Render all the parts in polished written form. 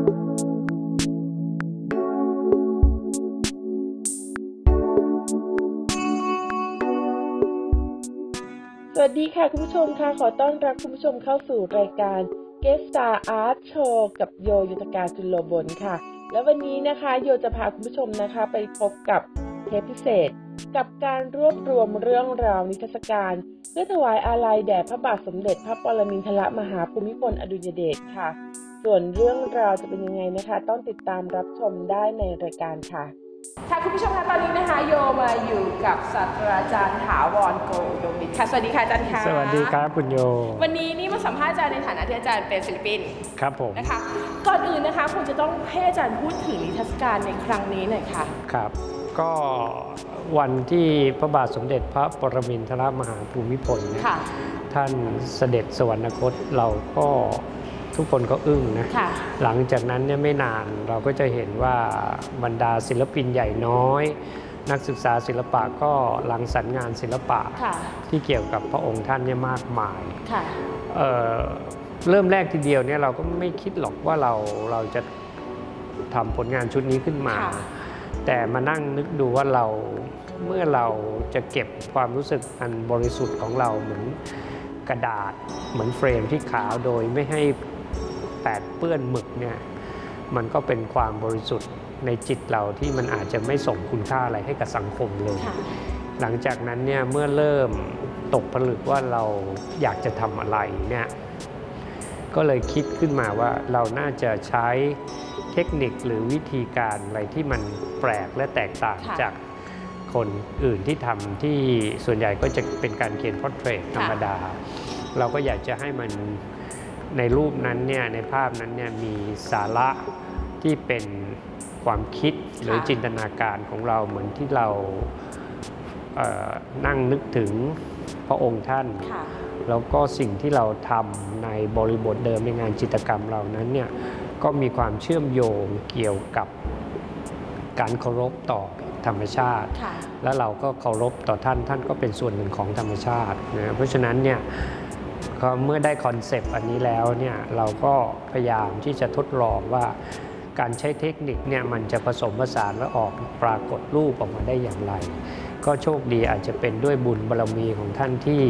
สวัสดีค่ะคุณผู้ชมค่ะขอต้อนรับคุณผู้ชมเข้าสู่รายการ Guest Star Art Show กับโยยุทธการจุลโลบลค่ะและวันนี้นะคะโยจะพาคุณผู้ชมนะคะไปพบกับเทปพิเศษกับการรวบรวมเรื่องราวนิทรรศการเพื่อถวายอาลัยแด่พระบาทสมเด็จพระปรมินทรมหาภูมิพลอดุลยเดชค่ะส่วนเรื่องราวจะเป็นยังไงนะคะต้องติดตามรับชมได้ในรายการค่ะค่ะคุณผู้ชมคะตอนนี้นะคะโยมาอยู่กับศาสตราจารย์ถาวร โกดมนิตค่ะสวัสดีค่ะอาจารย์ค่ะสวัสดีครับคุณโยวันนี้นี่มาสัมภาษณ์อาจารย์ในฐานะที่อาจารย์เป็นศิลปินครับผมนะคะก่อนอื่นนะคะผมจะต้องให้อาจารย์พูดถึงนิทรรศการในครั้งนี้หน่อยค่ะครับก็วันที่พระบาทสมเด็จพระปรมินทรมหาภูมิพลท่านเสด็จสวรรคตเราก็ทุกคนก็อึ้งนะหลังจากนั้นเนี่ยไม่นานเราก็จะเห็นว่าบรรดาศิลปินใหญ่น้อยนักศึกษาศิลปะก็หลังสรรค์งานศิลปะที่เกี่ยวกับพระองค์ท่านเนี่ยมากมายเริ่มแรกทีเดียวเนี่ยเราก็ไม่คิดหรอกว่าเราจะทำผลงานชุดนี้ขึ้นมาแต่มานั่งนึกดูว่าเมื่อเราจะเก็บความรู้สึกอันบริสุทธิ์ของเราเหมือนกระดาษเหมือนเฟรมที่ขาวโดยไม่ให้แปดเปื้อนหมึกเนี่ยมันก็เป็นความบริสุทธิ์ในจิตเราที่มันอาจจะไม่ส่งคุณค่าอะไรให้กับสังคมเลยหลังจากนั้นเนี่ยเมื่อเริ่มตกผลึกว่าเราอยากจะทำอะไรเนี่ยก็เลยคิดขึ้นมาว่าเราน่าจะใช้เทคนิคหรือวิธีการอะไรที่มันแปลกและแตกต่างจากคนอื่นที่ทำที่ส่วนใหญ่ก็จะเป็นการเขียนพอร์เทรตธรรมดาเราก็อยากจะให้มันในรูปนั้นเนี่ยในภาพนั้นเนี่ยมีสาระที่เป็นความคิดหรือจินตนาการของเราเหมือนที่เรานั่งนึกถึงพระองค์ท่านแล้วก็สิ่งที่เราทำในบริบทเดิมในงานจิตรกรรมเรานั้นเนี่ยก็มีความเชื่อมโยงเกี่ยวกับการเคารพต่อธรรมชาติแล้วเราก็เคารพต่อท่านก็เป็นส่วนหนึ่งของธรรมชาตินะเพราะฉะนั้นเนี่ยเมื่อได้คอนเซปต์อันนี้แล้วเนี่ยเราก็พยายามที่จะทดลองว่าการใช้เทคนิคเนี่ยมันจะผสมผสานและออกปรากฏรูปออกมาได้อย่างไรก็โชคดีอาจจะเป็นด้วยบุญบารมีของท่านที่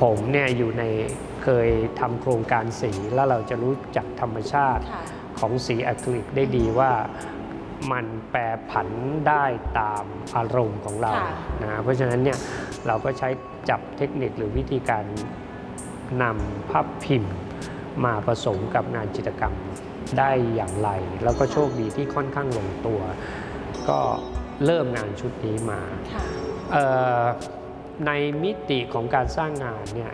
ผมเนี่ยอยู่ในเคยทำโครงการสีแล้วเราจะรู้จักธรรมชาติของสีอะคริลิกได้ดีว่ามันแปรผันได้ตามอารมณ์ของเรานะเพราะฉะนั้นเนี่ยเราก็ใช้จับเทคนิคหรือวิธีการนำภาพพิมพ์มาผสมกับงานจิตรกรรมได้อย่างไรแล้วก็โชคดีที่ค่อนข้างลงตัวก็เริ่มงานชุดนี้มาในมิติของการสร้างงานเนี่ย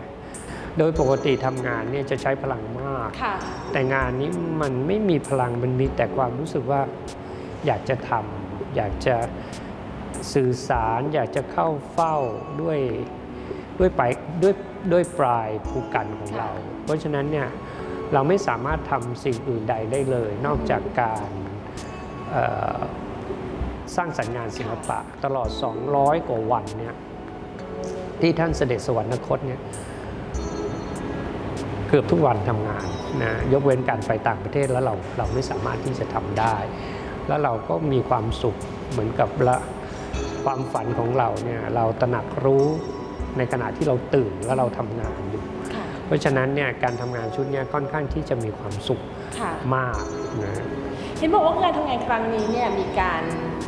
โดยปกติทำงานเนี่ยจะใช้พลังมากแต่งานนี้มันไม่มีพลังมันมีแต่ความรู้สึกว่าอยากจะทำอยากจะสื่อสารอยากจะเข้าเฝ้าด้วยปลายภูกันของเราเพราะฉะนั้นเนี่ยเราไม่สามารถทำสิ่งอื่นใดได้เลยนอกจากการสร้างสรรค์งานศิลปะตลอด200กว่าวันเนี่ยที่ท่านเสด็จสวรรคตเนี่ยเกือบทุกวันทำงานนะยกเว้นการไปต่างประเทศแล้วเราไม่สามารถที่จะทำได้แล้วเราก็มีความสุขเหมือนกับความฝันของเราเนี่ยเราตระหนักรู้ในขณะที่เราตื่นแล้วเราทำงานอยู่เพราะฉะนั้นเนี่ยการทำงานชุดนี้ค่อนข้างที่จะมีความสุขมากนะเห็นบอกว่างานทำงานครั้งนี้เนี่ยมีการ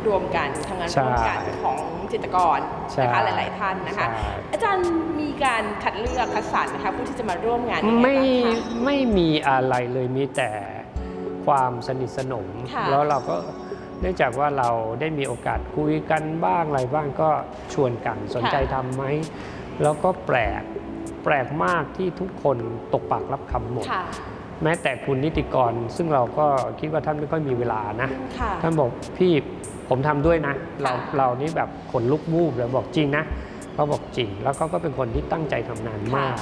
รวมกันทำงานร่วมกันของจิตรกรนะคะหลายๆท่านนะคะอาจารย์มีการคัดเลือกคัดสรรนะคะผู้ที่จะมาร่วมงานไม่มีอะไรเลยมีแต่ความสนิทสนมแล้วเราก็เนื่องจากว่าเราได้มีโอกาสคุยกันบ้างอะไรบ้างก็ชวนกันสนใจทำไหมแล้วก็แปลกมากที่ทุกคนตกปากรับคำหมดแม้แต่คุณนิติกรซึ่งเราก็คิดว่าท่านไม่ค่อยมีเวลานะท่านบอกพี่ผมทำด้วยนะเรานี่แบบขนลุกวูบเลยบอกจริงนะเขาบอกจริงแล้วเขาก็เป็นคนที่ตั้งใจทำงานมาก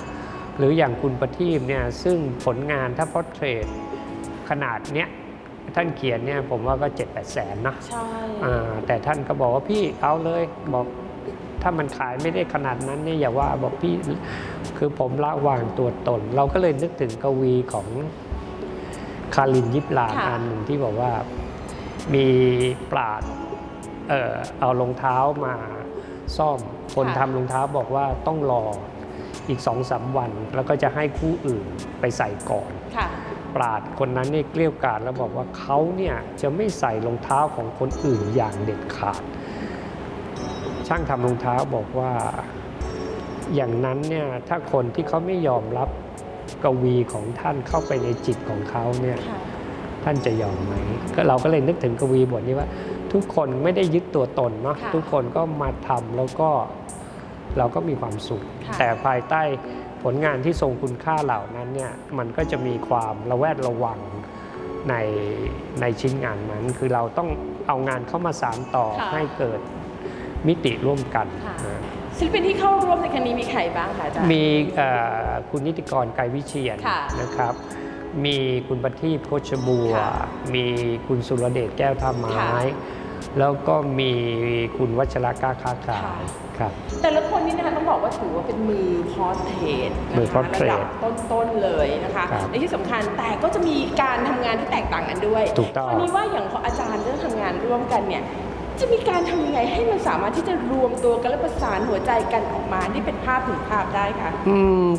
หรืออย่างคุณประทีปเนี่ยซึ่งผลงานถ้าพอร์เทรตขนาดเนี้ยท่านเขียนเนี่ยผมว่าก็ 7-8 แสนนะใช่แต่ท่านก็บอกว่าพี่เอาเลยบอกถ้ามันขายไม่ได้ขนาดนั้นเนี่ยอย่าว่าบอกพี่คือผมละวางตัวตนเราก็เลยนึกถึงกวีของ คารินยิปลาอันหนึ่งที่บอกว่ามีปราชญ์เอารองเท้ามาซ่อมคนทำรองเท้าบอกว่าต้องรออีก 2-3 วันแล้วก็จะให้คู่อื่นไปใส่ก่อนปราชญ์คนนั้นเนี่ยเกลี้ยกล่อมแล้วบอกว่าเขาเนี่ยจะไม่ใส่รองเท้าของคนอื่นอย่างเด็ดขาดช่างทำรองเท้าบอกว่าอย่างนั้นเนี่ยถ้าคนที่เขาไม่ยอมรับกวีของท่านเข้าไปในจิตของเขาเนี่ยท่านจะยอมไหมก็เราก็เลยนึกถึงกวีบทนี้ว่าทุกคนไม่ได้ยึดตัวตนเนาะทุกคนก็มาทำแล้วก็เราก็มีความสุขแต่ภายใต้ผลงานที่ทรงคุณค่าเหล่านั้นเนี่ยมันก็จะมีความระแวดระวังในชิ้นงานนั้นคือเราต้องเอางานเข้ามาสานต่อให้เกิดมิติร่วมกันศิลปินที่เข้าร่วมในครั้งนี้มีใครบ้างคะอาจารย์มีคุณนิติกรไกรวิเชียรนะครับมีคุณประทีปโคชบัวมีคุณสุรเดชแก้วท่าไม้แล้วก็มีคุณวัชระกาค้าขายครับแต่ละคนนี่นะคะต้องบอกว่าถือว่าเป็นมือพอร์เทรตระดับต้นๆเลยนะคะและที่สำคัญแต่ก็จะมีการทำงานที่แตกต่างกันด้วยถูกต้องวันนี้ว่าอย่างอาจารย์ที่ทำงานร่วมกันเนี่ยจะมีการทำยังไงให้มันสามารถที่จะรวมตัวกันและประสานหัวใจกันออกมาที่เป็นภาพถึงภาพได้ค่ะ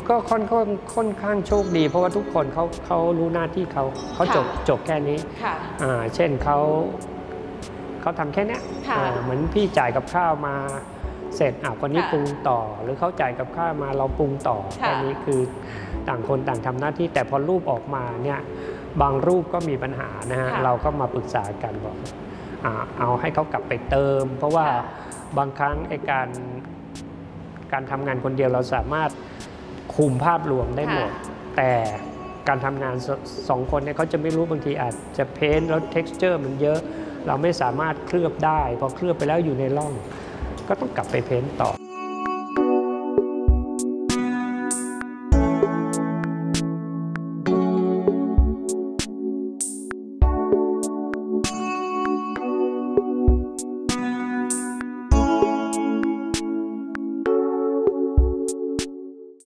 ก็ค่อนข้างโชคดีเพราะว่าทุกคนเขารู้หน้าที่เขาจบแค่นี้เช่นเขาทำแค่นี้เหมือนพี่จ่ายกับข้าวมาเสร็จคนนี้ปรุงต่อหรือเขาจ่ายกับข้าวมาเราปรุงต่อแค่นี้คือต่างคนต่างทำหน้าที่แต่พอรูปออกมาเนี่ยบางรูปก็มีปัญหานะฮะเราก็มาปรึกษากันบอกเอาให้เขากลับไปเติมเพราะว่าบางครั้งไอ้การทำงานคนเดียวเราสามารถคุมภาพรวมได้หมดแต่การทำงานสองคนเนี่ยเขาจะไม่รู้บางทีอาจจะเพ้นแล้ว texture มันเยอะเราไม่สามารถเคลือบได้พอเคลือบไปแล้วอยู่ในร่องก็ต้องกลับไปเพ้นต่อ